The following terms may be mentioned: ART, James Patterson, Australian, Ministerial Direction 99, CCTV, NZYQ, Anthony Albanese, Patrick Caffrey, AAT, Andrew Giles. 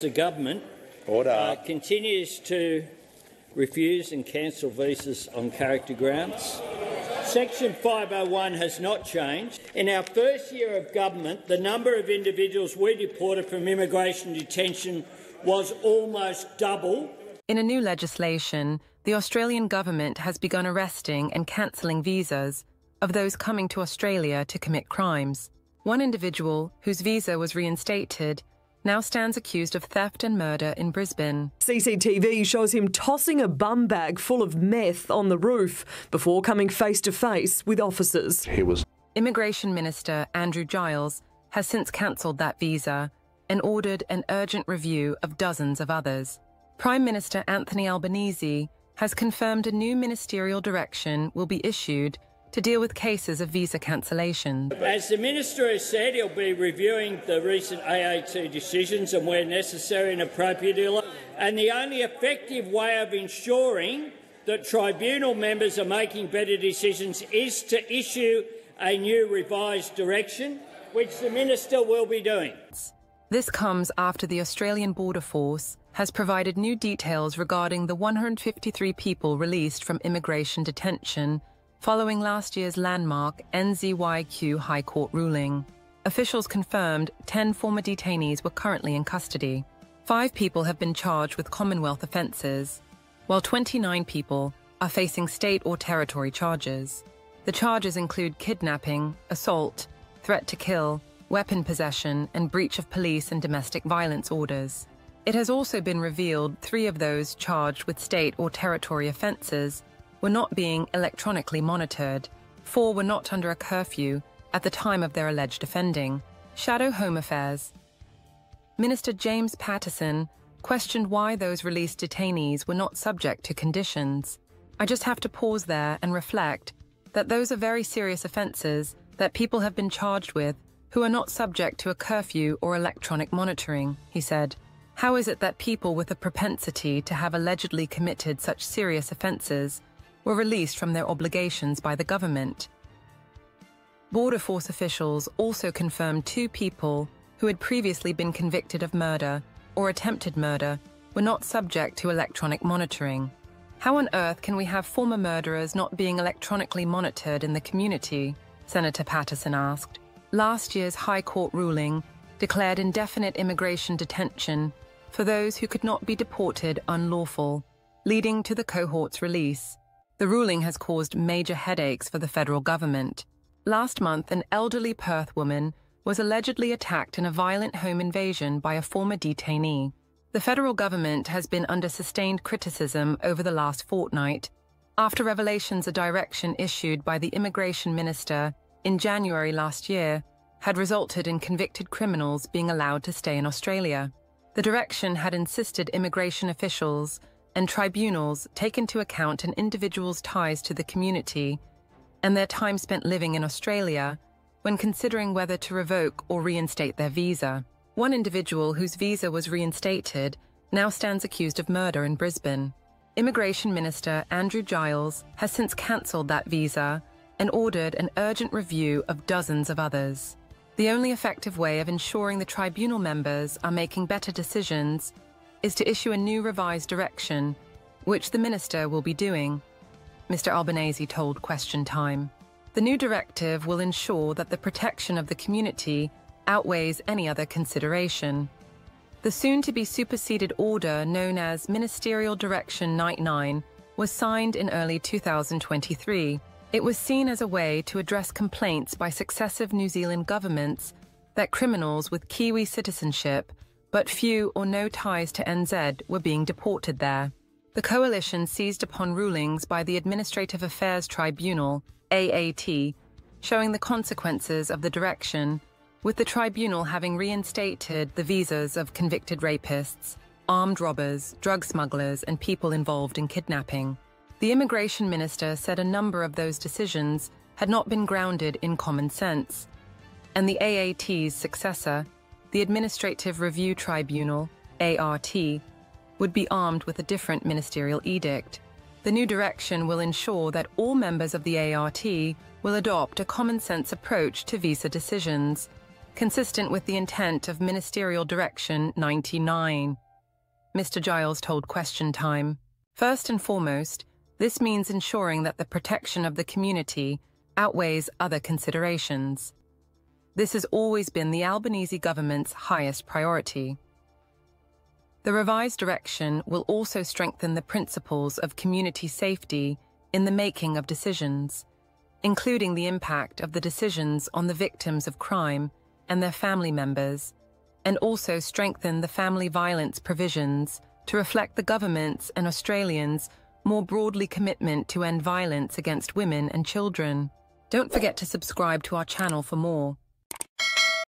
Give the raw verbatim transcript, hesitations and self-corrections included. The government uh, continues to refuse and cancel visas on character grounds. Section five oh one has not changed. In our first year of government, the number of individuals we deported from immigration detention was almost double. In a new legislation, the Australian government has begun arresting and cancelling visas of those coming to Australia to commit crimes. One individual, whose visa was reinstated, now stands accused of theft and murder in Brisbane. C C T V shows him tossing a bum bag full of meth on the roof before coming face to face with officers. He was... Immigration Minister Andrew Giles has since cancelled that visa and ordered an urgent review of dozens of others. Prime Minister Anthony Albanese has confirmed a new ministerial direction will be issued to deal with cases of visa cancellation. As the Minister has said, he'll be reviewing the recent A A T decisions and where necessary and appropriate. And the only effective way of ensuring that tribunal members are making better decisions is to issue a new revised direction, which the Minister will be doing. This comes after the Australian Border Force has provided new details regarding the one hundred fifty-three people released from immigration detention following last year's landmark N Z Y Q High Court ruling. Officials confirmed ten former detainees were currently in custody. Five people have been charged with Commonwealth offences, while twenty-nine people are facing state or territory charges. The charges include kidnapping, assault, threat to kill, weapon possession, and breach of police and domestic violence orders. It has also been revealed three of those charged with state or territory offences were not being electronically monitored. Four were not under a curfew at the time of their alleged offending. Shadow Home Affairs. Minister James Patterson questioned why those released detainees were not subject to conditions. I just have to pause there and reflect that those are very serious offences that people have been charged with who are not subject to a curfew or electronic monitoring, he said. How is it that people with a propensity to have allegedly committed such serious offences were released from their obligations by the government? Border Force officials also confirmed two people who had previously been convicted of murder or attempted murder were not subject to electronic monitoring. How on earth can we have former murderers not being electronically monitored in the community? Senator Patterson asked. Last year's High Court ruling declared indefinite immigration detention for those who could not be deported unlawful, leading to the cohort's release. The ruling has caused major headaches for the federal government. Last month, an elderly Perth woman was allegedly attacked in a violent home invasion by a former detainee. The federal government has been under sustained criticism over the last fortnight, after revelations a direction issued by the Immigration Minister in January last year had resulted in convicted criminals being allowed to stay in Australia. The direction had insisted immigration officials and tribunals take into account an individual's ties to the community and their time spent living in Australia when considering whether to revoke or reinstate their visa. One individual whose visa was reinstated now stands accused of murder in Brisbane. Immigration Minister Andrew Giles has since cancelled that visa and ordered an urgent review of dozens of others. The only effective way of ensuring the tribunal members are making better decisions is to issue a new revised direction, which the minister will be doing, Mister Albanese told Question Time. The new directive will ensure that the protection of the community outweighs any other consideration. The soon-to-be superseded order known as Ministerial Direction ninety-nine was signed in early two thousand twenty-three. It was seen as a way to address complaints by successive New Zealand governments that criminals with Kiwi citizenship but few or no ties to N Z were being deported there. The Coalition seized upon rulings by the Administrative Affairs Tribunal, A A T, showing the consequences of the direction, with the tribunal having reinstated the visas of convicted rapists, armed robbers, drug smugglers, and people involved in kidnapping. The Immigration Minister said a number of those decisions had not been grounded in common sense, and the A A T's successor, the Administrative Review Tribunal, A R T, would be armed with a different ministerial edict. The new direction will ensure that all members of the A R T will adopt a common-sense approach to visa decisions, consistent with the intent of Ministerial Direction ninety-nine. Mister Giles told Question Time, "First and foremost, this means ensuring that the protection of the community outweighs other considerations. This has always been the Albanese government's highest priority. The revised direction will also strengthen the principles of community safety in the making of decisions, including the impact of the decisions on the victims of crime and their family members, and also strengthen the family violence provisions to reflect the government's and Australians' more broadly commitment to end violence against women and children." Don't forget to subscribe to our channel for more.